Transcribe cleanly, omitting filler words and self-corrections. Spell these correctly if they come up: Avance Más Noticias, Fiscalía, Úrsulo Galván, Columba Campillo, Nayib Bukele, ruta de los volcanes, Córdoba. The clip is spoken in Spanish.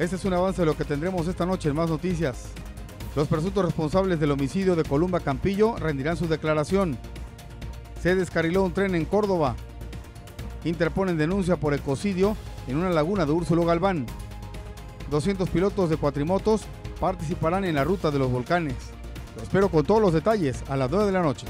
Este es un avance de lo que tendremos esta noche en Más Noticias. Los presuntos responsables del homicidio de Columba Campillo rendirán su declaración. Se descarriló un tren en Córdoba. Interponen denuncia por ecocidio en una laguna de Úrsulo Galván. 200 pilotos de cuatrimotos participarán en la ruta de los volcanes. Lo espero con todos los detalles a las 9 de la noche.